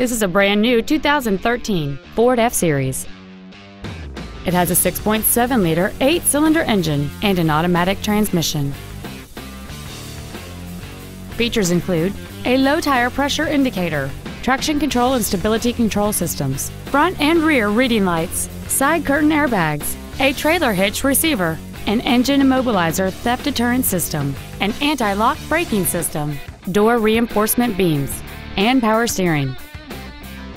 This is a brand new 2013 Ford F-Series. It has a 6.7-liter 8-cylinder engine and an automatic transmission. Features include a low tire pressure indicator, traction control and stability control systems, front and rear reading lights, side curtain airbags, a trailer hitch receiver, an engine immobilizer theft deterrent system, an anti-lock braking system, door reinforcement beams, and power steering.